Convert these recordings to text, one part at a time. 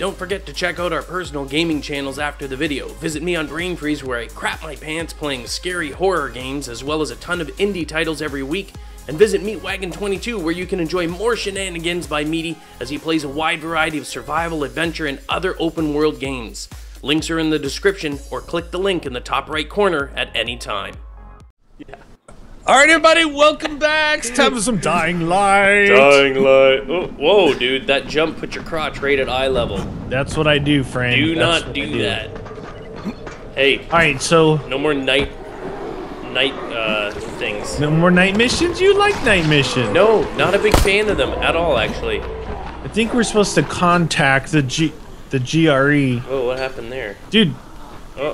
Don't forget to check out our personal gaming channels after the video. Visit me on Brain Freeze where I crap my pants playing scary horror games as well as a ton of indie titles every week. And visit Meatwagon22 where you can enjoy more shenanigans by Meaty as he plays a wide variety of survival, adventure, and other open world games. Links are in the description or click the link in the top right corner at any time. Yeah. Alright everybody, welcome back! It's time for some Dying Light! Dying Light. Oh, whoa, dude, that jump put your crotch right at eye level. That's what I do, Frank. Do That's not do that. Hey. Alright, so... No more night things. No more night missions? You like night missions. No, not a big fan of them at all, actually. I think we're supposed to contact the GRE. Oh, what happened there? Dude, oh.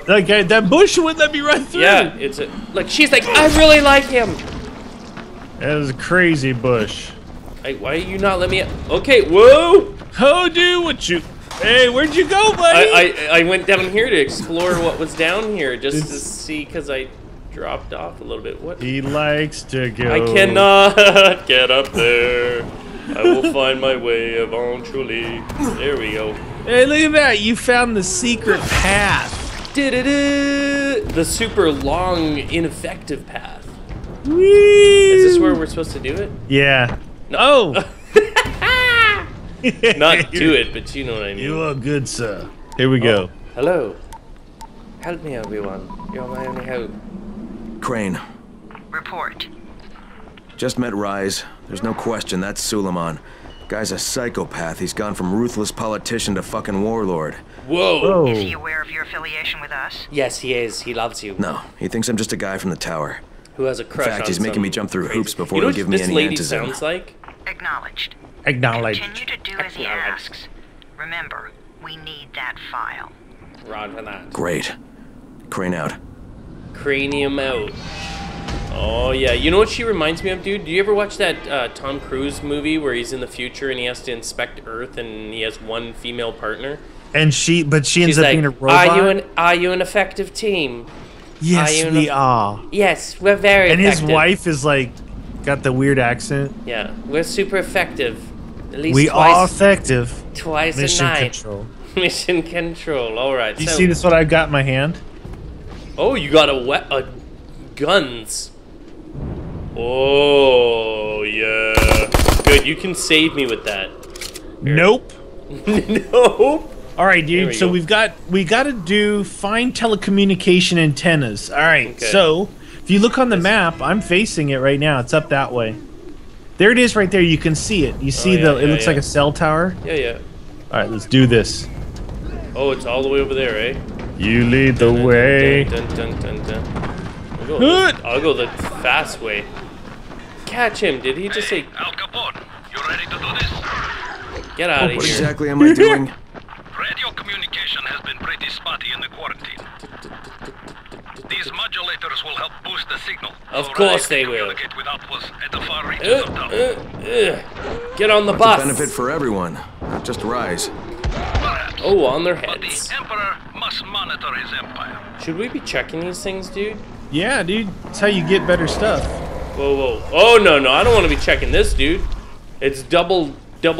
That guy, that bush wouldn't let me run through. Yeah, it's a, like, she's like, I really like him. That is a crazy bush. Hey, why are you not let me? Okay, whoa. How do what you? Hey, where'd you go, buddy? I went down here to explore what was down here just to see because I dropped off a little bit. What? He likes to go. I cannot get up there. I will find my way eventually. There we go. Hey, look at that. You found the secret path. The super long, ineffective path. Woo. Is this where we're supposed to do it? Yeah. No. Oh. Not do it, but you know what I mean. You are good, sir. Here we go. Oh. Hello. Help me, everyone. You're my only hope. Crane. Report. Just met Ryze. There's no question that's Suleiman. Guy's a psychopath. He's gone from ruthless politician to fucking warlord. Whoa. Whoa. Is he aware of your affiliation with us? Yes, he is. He loves you. No, he thinks I'm just a guy from the tower. Who has a crush on him. In fact, he's making me jump through hoops before he'll give me any antizen. This lady sounds like? Acknowledged. Acknowledged. Continue to do as he asks. Remember, we need that file. Roger that. Great. Crane out. Cranium out. Oh yeah, you know what she reminds me of, dude? Do you ever watch that Tom Cruise movie where he's in the future and he has to inspect Earth and he has one female partner? And she ends up being a robot. Are you an effective team? Yes, we are. Yes, we're very effective. And his wife is like, got the weird accent. Yeah, we're super effective. At least we are effective. Twice a night. Mission control. Mission control. All right. You see this? What I got in my hand? Oh, you got a guns. Oh, yeah. Good, you can save me with that. Here. Nope. Nope. All right, dude, so we got to do find telecommunication antennas. All right, okay. So if you look on the map, I'm facing it right now. It's up that way. There it is right there. You can see it. You see it looks like a cell tower. Yeah, yeah. All right, let's do this. Oh, it's all the way over there, eh? You lead the way. Dun, dun, dun, dun, dun. I'll go the fast way. Catch him. Did he just say... Al Capone, you ready to do this? Get out of here. What exactly am I doing? Radio communication has been pretty spotty in the quarantine. These modulators will help boost the signal. Of course they will. Get on the bus. It's a benefit for everyone, not just Ryze. Perhaps, oh, on their heads. But the Emperor must monitor his empire. Should we be checking these things, dude? Yeah, dude. That's how you get better stuff. Whoa, whoa. Oh, no, no. I don't want to be checking this, dude. It's double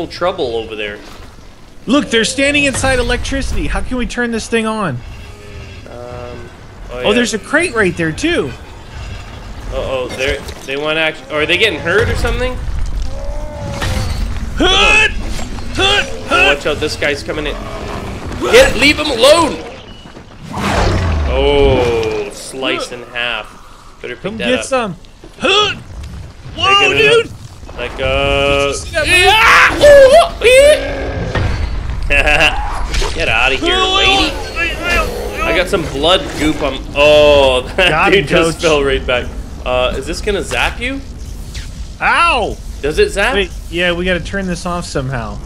trouble over there. Look, they're standing inside electricity. How can we turn this thing on? Oh, there's a crate right there, too. Uh-oh. They want action. Are they getting hurt or something? Hood! Hood! Oh, watch out. This guy's coming in. Get it. Leave him alone. Oh. Slice in half. Better pick Come that get up. Some. Whoa, dude! Like Get out of here, lady! I got some blood goop on. Oh, that God, dude just fell right back. Is this gonna zap you? Ow! Does it zap? Wait, yeah, we gotta turn this off somehow.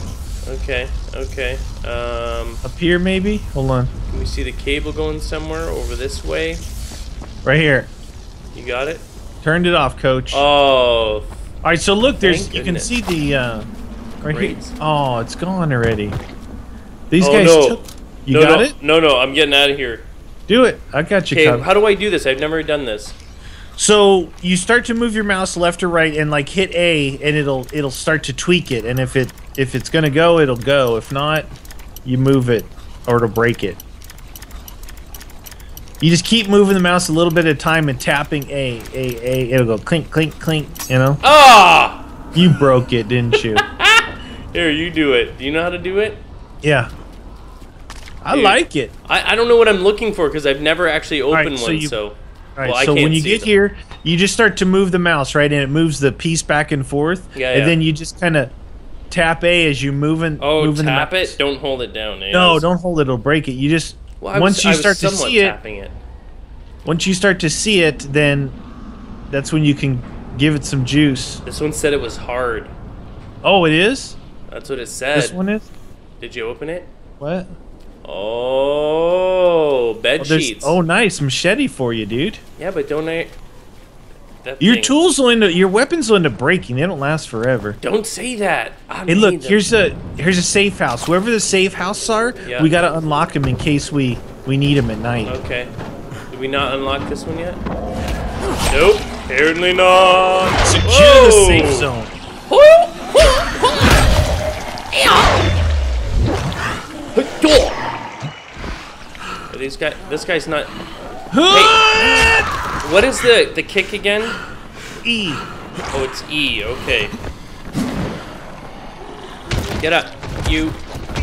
Okay. Okay. Up here, maybe. Hold on. Can we see the cable going somewhere over this way? Right here. You got it? Turned it off, coach. Oh. Alright, so look, there's you can see the right here. Oh, it's gone already. These guys took You got it? No, no, I'm getting out of here. Do it. I got you covered. How do I do this? I've never done this. So you start to move your mouse left or right and like hit A and it'll start to tweak it, and if it's gonna go, it'll go. If not, you move it or to break it. You just keep moving the mouse a little bit at a time and tapping A. It'll go clink, clink, clink, you know? Ah! Oh! You broke it, didn't you? Here, you do it. Do you know how to do it? Yeah. I Dude, like it. I don't know what I'm looking for because I've never actually opened one. All right, well, so when you get here, you just start to move the mouse, right? And it moves the piece back and forth. Yeah, and then you just kind of tap A as you move and tap it? Don't hold it down. No, don't hold it. It'll break it. You just... Well, once you start to see it, once you start to see it, then that's when you can give it some juice. This one said it was hard. Oh, it is? That's what it said. This one is? Did you open it? What? Oh, bed sheets. Oh, nice. Machete for you, dude. Yeah, but don't I... Your tools will end up, your weapons will end up breaking. They don't last forever. Don't say that. Hey, look, here's a safe house. Wherever the safe houses are, we gotta unlock them in case we need them at night. Okay. Did we not unlock this one yet? Nope. Apparently not. Secure the safe zone. This guy's not. Hey. What is the kick again? E. Oh, it's E. Okay. Get up, you.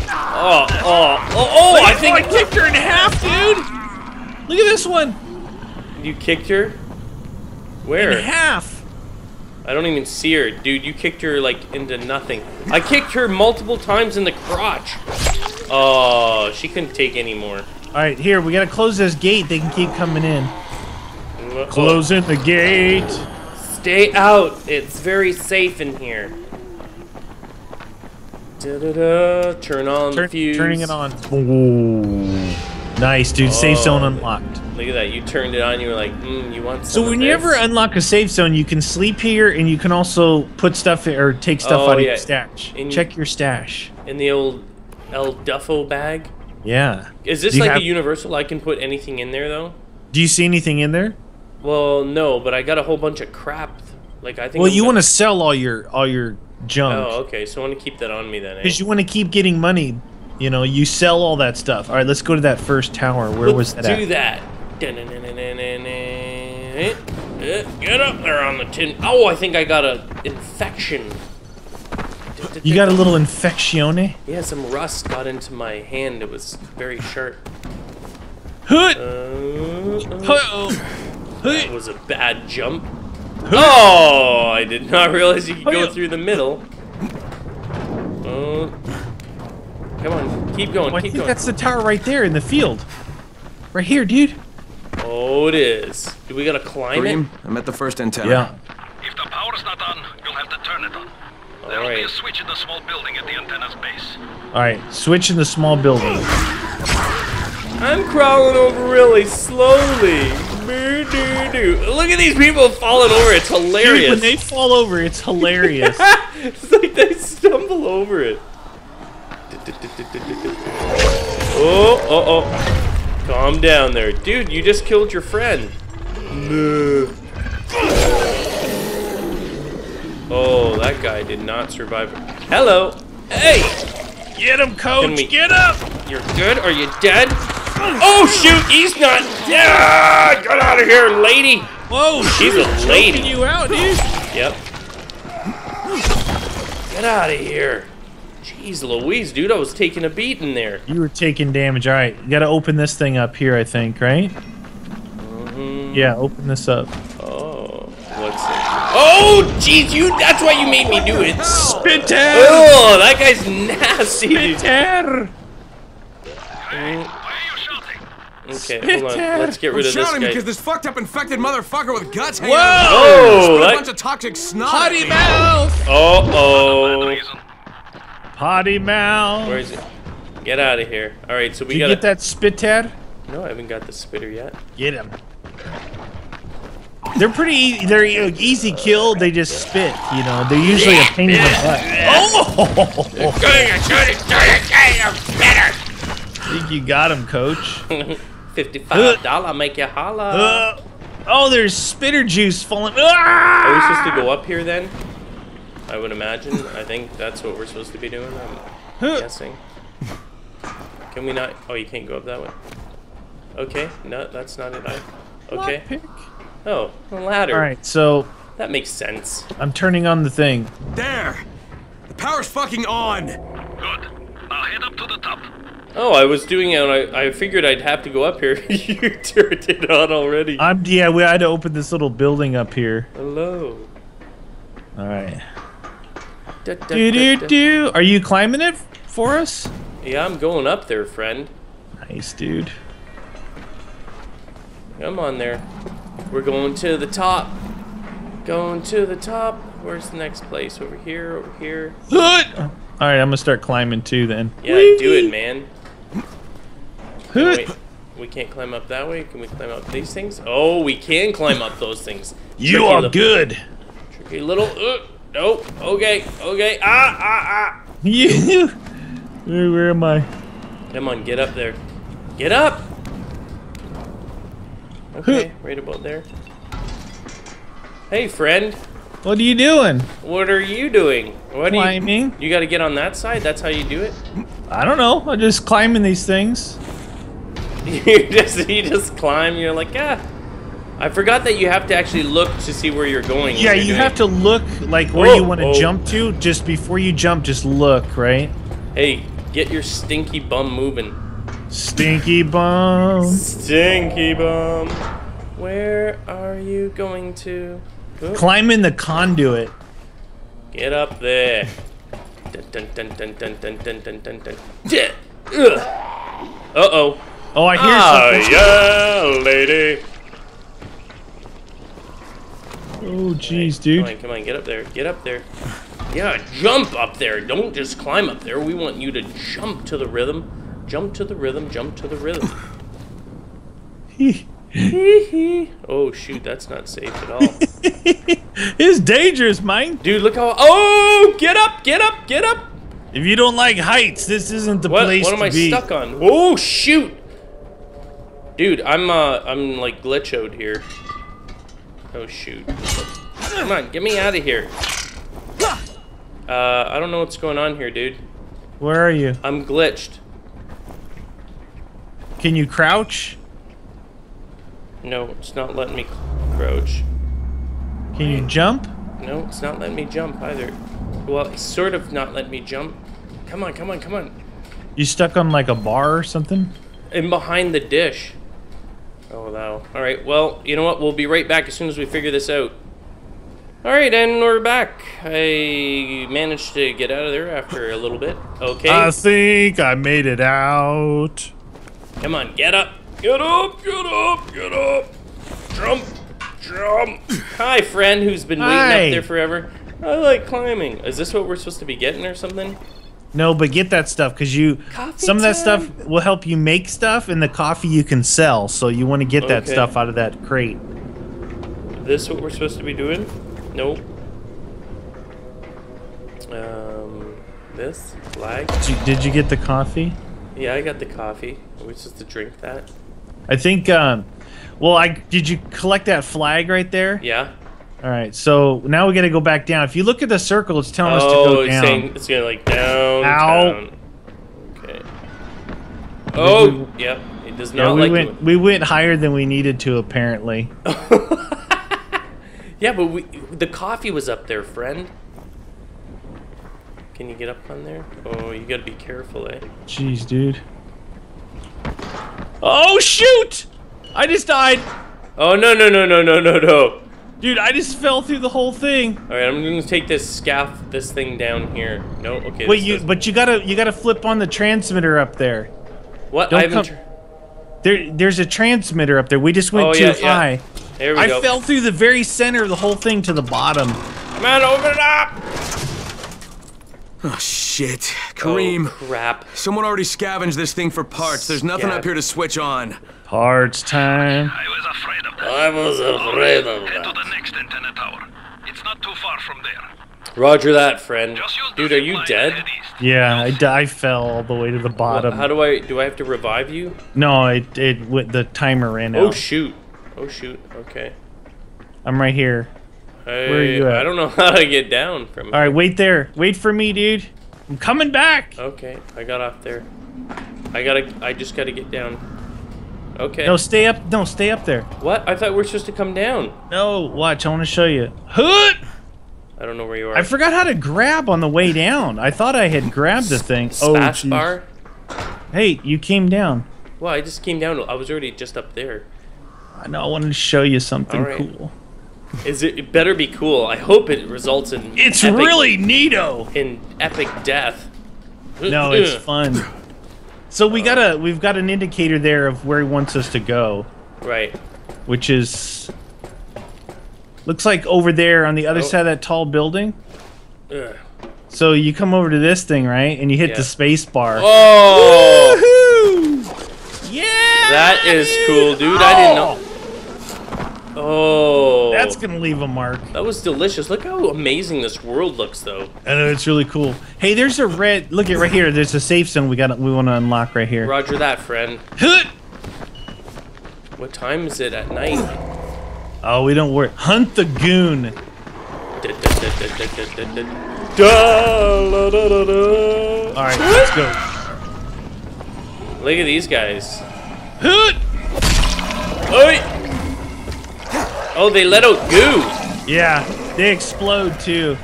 Oh, oh, oh, oh! Look, I kicked her in half, dude. Look at this one. You kicked her? Where? In half. I don't even see her, dude. You kicked her like into nothing. I kicked her multiple times in the crotch. Oh, she couldn't take any more. All right, here we gotta close this gate. They can keep coming in. Closing the gate. Stay out. It's very safe in here. Turn on the fuse. Turning it on. Ooh. Nice, dude. Safe zone unlocked. Look at that. You turned it on. You were like, you want some of this? So whenever you unlock a safe zone, you can sleep here, and you can also put stuff or take stuff out of your stash. Check your stash. In the old El Duffo bag? Yeah. Is this like a universal? I can put anything in there, though? Do you see anything in there? Well, no, but I got a whole bunch of crap. Like I think. Well, you want to sell all your junk. Oh, okay. So I want to keep that on me then. Because you want to keep getting money. You know, you sell all that stuff. All right, let's go to that first tower. Where was that? Do that. Get up there on the tin. Oh, I think I got an infection. You got a little infectione? Yeah, some rust got into my hand. It was very sharp. That was a bad jump. Oh, I did not realize you could go through the middle. Come on, keep going, keep going. That's the tower right there in the field. Right here, dude. Oh, it is. Do we gotta climb it? I'm at the first antenna. Yeah. If the power's not on, you'll have to turn it on. There'll be a switch in the small building at the antenna's base. Alright, switch in the small building. I'm crawling over really slowly. Look at these people falling over. It's hilarious. Dude, when they fall over, it's hilarious. It's like they stumble over it. Oh, oh, oh. Calm down there. Dude, you just killed your friend. Oh, that guy did not survive. Hello. Hey. Get him, coach. Get up. You're good? Are you dead? Oh, shoot! He's not dead! Ah, get out of here, lady! Whoa, she's a lady. You out, dude. Yep. Get out of here. Jeez Louise, dude, I was taking a beating there. You were taking damage. All right, you got to open this thing up here, I think, right? Yeah, open this up. Oh, what's that? Oh, jeez, you, that's why you made me do it. Spit tear! Oh, that guy's nasty, dude. Spit tear! Okay, hold on. Let's get rid of this guy. Because this fucked up infected motherfucker with guts. Whoa! Oh, a bunch of toxic snot. Potty mouth. Potty mouth. Where is it? Get out of here. All right, so we got. Did you get that spitter? No, I haven't got the spitter yet. Get him. They're pretty. They're easy kill. They just spit. You know, they're usually a pain in the butt. Oh! You're better. I think you got him, coach. $55 make you holla. Oh, there's spitter juice falling. Are we supposed to go up here then? I would imagine. I think that's what we're supposed to be doing. I'm guessing. Can we not? Oh, you can't go up that way. Okay, no, that's not it. Okay. Oh, a ladder. All right, so that makes sense. I'm turning on the thing. There, the power's fucking on. Good. Now head up to the top. Oh, I was doing it. And I figured I'd have to go up here. You turned it on already. Yeah, we had to open this little building up here. Hello. All right. Do. Are you climbing it for us? Yeah, I'm going up there, friend. Nice, dude. Come on there. We're going to the top. Going to the top. Where's the next place? Over here, over here. All right, I'm gonna start climbing too then. Yeah, whee! Do it, man. Oh, wait, we can't climb up that way. Can we climb up these things? Oh, we can climb up those things. You tricky are good. Tricky little. Nope. Okay. Okay. Ah. You. Where am I? Come on, get up there. Get up! Okay, right about there. Hey, friend. What are you doing? What are you doing? What climbing. You gotta get on that side? That's how you do it? I don't know. I'm just climbing these things. You just climb. You're like, ah. I forgot that you have to actually look to see where you're going. Yeah, you have to look like where you want to jump to. Just before you jump, just look, right? Hey, get your stinky bum moving. Stinky bum. Stinky bum. Where are you going to? Ooh. Climb in the conduit. Get up there. Uh-oh. Oh, I hear something. Yeah, lady. Oh, jeez, dude. Come on, get up there. Get up there. Yeah, jump up there. Don't just climb up there. We want you to jump to the rhythm. Jump to the rhythm. Jump to the rhythm. Oh, shoot. That's not safe at all. It's dangerous, mate. Dude, look how... Oh, get up. Get up. Get up. If you don't like heights, this isn't the place to be. What am I stuck on? Oh, shoot. Dude, I'm like glitchoed here. Oh, shoot. Come on. Get me out of here. I don't know what's going on here, dude. Where are you? I'm glitched. Can you crouch? No, it's not letting me crouch. Can you jump? No, it's not letting me jump either. Well, it's sort of not letting me jump. Come on, come on, come on. You stuck on like a bar or something? In behind the dish. Oh, wow. All right, well, you know what? We'll be right back as soon as we figure this out. Alright, and we're back. I managed to get out of there after a little bit. Okay. I think I made it out. Come on, get up. Get up, get up, get up. Jump, jump. Hi, friend who's been waiting up there forever. I like climbing. Is this what we're supposed to be getting or something? No, but get that stuff because some of that stuff will help you make stuff, and the coffee you can sell. So you want to get that stuff out of that crate. Is this what we're supposed to be doing? Nope. This flag. Did you get the coffee? Yeah, I got the coffee. Are we supposed to drink that? I think. Did you collect that flag right there? Yeah. All right. So now we got to go back down. If you look at the circle, it's telling us to go down. It's going like down. Ow. Okay. Oh, yep. It does not like. We went higher than we needed to, apparently. Yeah, but the coffee was up there, friend. Can you get up on there? Oh, you gotta be careful, eh? Jeez, dude. Oh, shoot! I just died. Oh, no. Dude, I just fell through the whole thing. All right, I'm gonna take this thing down here. No, okay. Wait, you gotta flip on the transmitter up there. What? I haven't there's a transmitter up there. We just went too high. Yeah. There we go. I fell through the very center of the whole thing to the bottom. Come on, open it up! Oh, shit. Kareem. Oh, crap. Someone already scavenged this thing for parts. There's nothing up here to switch on. Parts time. I was afraid of that. Head to the next antenna tower. It's not too far from there. Roger that, friend. Dude, are you dead? Yeah, I fell all the way to the bottom. Well, how do I have to revive you? No, the timer ran out. Oh, shoot. Oh, shoot. Okay. I'm right here. Hey, where are you at? I don't know how to get down from here. All right, wait there. Wait for me, dude. I'm coming back. Okay, I got off there. I just gotta get down. Okay. No, stay up. No, stay up there. What? I thought we were supposed to come down. No, watch. I want to show you. I don't know where you are. I forgot how to grab on the way down. I thought I had grabbed the thing. Spash bar? Hey, you came down. Well, I just came down. I was already just up there. I know. I wanted to show you something cool. Is it, it better be cool. I hope it results in It's epic, really neato. In epic death. No, it's fun. So we we've got an indicator there of where he wants us to go. Right. Which is looks like over there on the other side of that tall building. Ugh. So you come over to this thing, right? And you hit the space bar. Oh! Woohoo! Yeah! That is cool, dude. Oh! I didn't know. Oh, that's gonna leave a mark. That was delicious. Look how amazing this world looks, though. I know, it's really cool. Hey, there's a red. Look at right here. There's a safe zone we want to unlock right here. Roger that, friend. What time is it at night? Oh, we don't worry. Hunt the goon. All right, let's go. Look at these guys. Oi. Oh, they let out goo. Yeah, they explode too.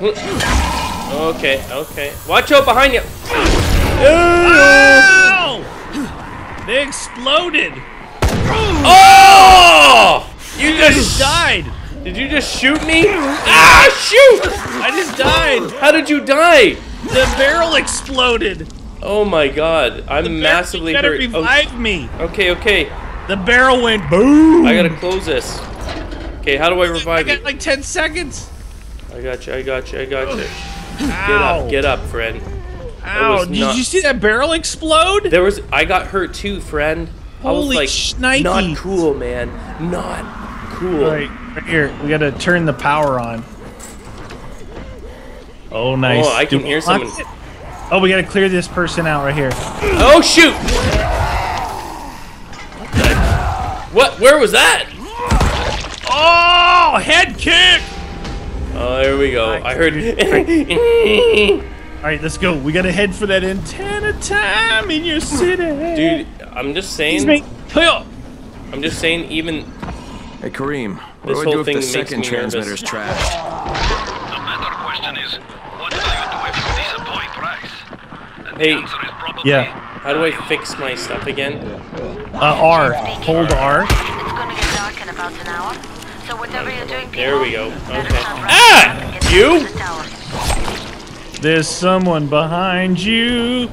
Okay, okay. Watch out behind you. Oh! They exploded. Oh! You just died. Did you just shoot me? Ah, shoot! I just died. How did you die? The barrel exploded. Oh my God, I'm massively hurt. You gotta revive me. Okay, okay. The barrel went boom. I gotta close this. Okay, how do I revive you? I got like 10 seconds. I got you. I got you. I got you. Ow. Get up, friend. Ow! Did you see that barrel explode? There was. I got hurt too, friend. Holy shnikes! Not cool, man. Not cool. All right, right here. We gotta turn the power on. Oh, nice. Oh, I can hear someone. Oh, we gotta clear this person out right here. Oh shoot! What? Where was that? Oh, head kick! Oh, there we go. I heard. All right, let's go. We gotta head for that antenna time in your city, dude. I'm just saying. I'm just saying. Even. Hey, Kareem. What do I do if the second transmitter's trapped? The better question is, what do you do if you disappoint Ryze? And the answer is probably. Yeah. How do I fix my stuff again? R. Hold R. It's gonna get dark in about an hour. So whatever you're doing, there we go. Okay. Ah! You? There's someone behind you.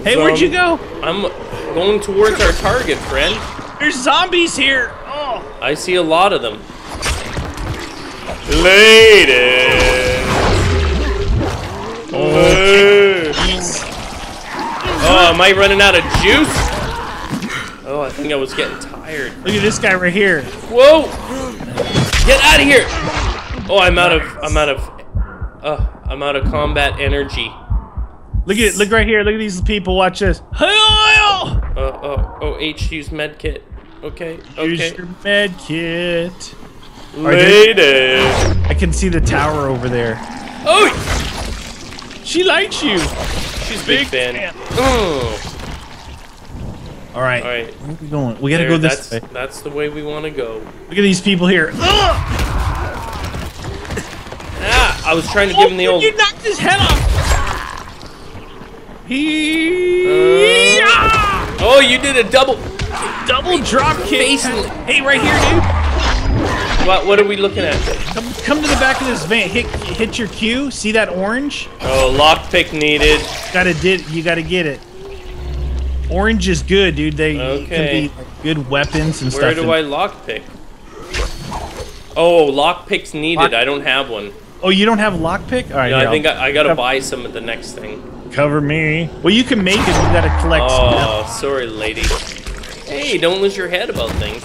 Hey, where'd you go? I'm going towards our target, friend. There's zombies here. Oh. I see a lot of them. Ladies! Oh, am I running out of juice? Oh, I think I was getting tired. Look at this guy right here. Whoa! Get out of here! Oh, I'm out of combat energy. Look at it, look right here, look at these people, watch this. H, use medkit. Okay, okay. Use your medkit. Lady, I can see the tower over there. Oh, she likes you. She's a big fan. Oh. All right. All right. Where are we going? We gotta go this way. That's the way we want to go. Look at these people here. Ah, I was trying to give him the old. You knocked his head off. He. Oh, you did a double drop kick. Hey, right here, dude. What are we looking at? Come to the back of this van. Hit your Q. See that orange? Oh, lockpick needed. You gotta get it. Orange is good, dude. They can be good weapons and stuff. Where do I lockpick? Oh, lockpick's needed. I don't have one. Oh, you don't have a lockpick? All right. No, I think I gotta buy some at the next thing. Cover me. Well, you can make it. You gotta collect. Oh, sorry, lady. Hey, don't lose your head about things.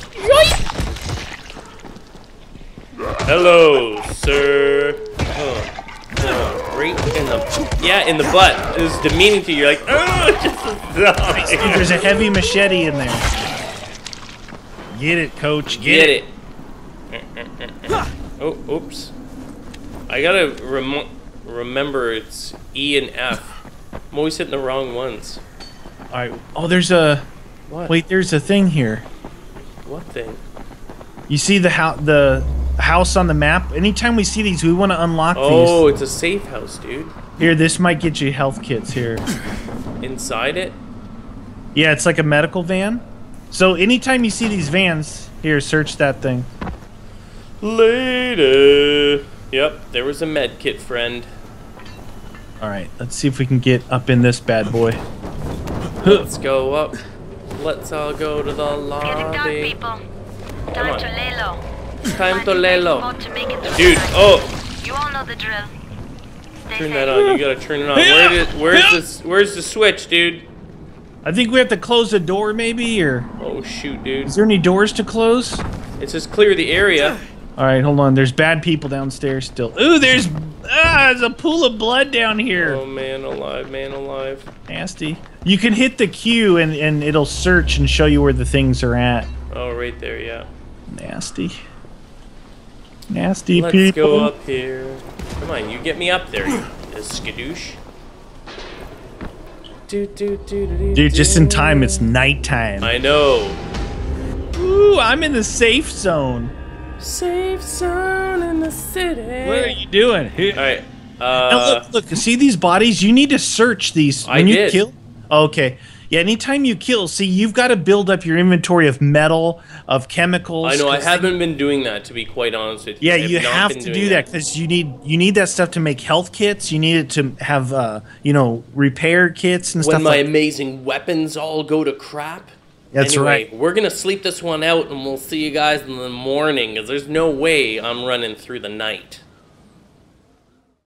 Hello, sir. Right in the in the butt. It's demeaning to you. You're like, oh, just a there's a heavy machete in there. Get it, coach. Get it. Oh, oops. I gotta remember it's E and F. I'm always hitting the wrong ones. Alright. Oh, there's a... What? Wait, there's a thing here. What thing? You see the house on the map? Anytime we see these, we want to unlock these. Oh, it's a safe house, dude. Here, this might get you health kits here. Inside it? Yeah, it's like a medical van. So anytime you see these vans, here, search that thing. Later. Yep, there was a med kit, friend. All right, let's see if we can get up in this bad boy. Let's go up. Let's all go to the lobby. Dark, come on. To lay low. Time to lay low. Dude, oh. You all know the drill. Turn that on. You gotta turn it on. Where's the switch, dude? I think we have to close the door, maybe, or... Oh, shoot, dude. Is there any doors to close? It says clear the area. All right, hold on. There's bad people downstairs still. Ooh, there's a pool of blood down here. Oh, man alive, man alive. Nasty. You can hit the Q, and it'll search and show you where the things are at. Oh, right there, yeah. Nasty. Nasty people. Let's go up here. Come on, you get me up there, you skadoosh. Dude, just in time, it's nighttime. I know. Ooh, I'm in the safe zone. Safe zone in the city. What are you doing? All right. Now look, see these bodies? You need to search these. When you kill? Oh, okay. Yeah, anytime you kill, see, you've got to build up your inventory of metal, of chemicals. I know, I haven't been doing that, to be quite honest with you. Yeah, you have to do that because you need that stuff to make health kits. You need it to have, you know, repair kits and stuff like that. When my amazing weapons all go to crap. That's right. We're going to sleep this one out, and we'll see you guys in the morning because there's no way I'm running through the night.